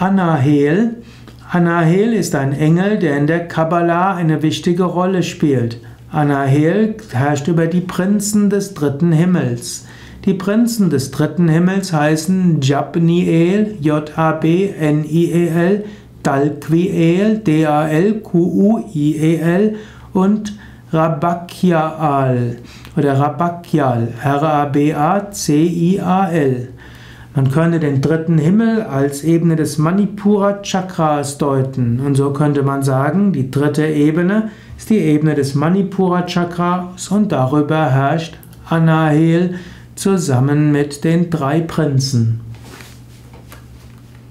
Anahel. Anahel ist ein Engel, der in der Kabbalah eine wichtige Rolle spielt. Anahel herrscht über die Prinzen des dritten Himmels. Die Prinzen des dritten Himmels heißen Jabniel, J-A-B-N-I-E-L, Dalquiel, D-A-L-Q-U-I-E-L und Rabakyal oder Rabakyal, R-A-B-A-C-I-A-L. Man könnte den dritten Himmel als Ebene des Manipura Chakras deuten. Und so könnte man sagen, die dritte Ebene ist die Ebene des Manipura Chakras und darüber herrscht Anahel zusammen mit den drei Prinzen.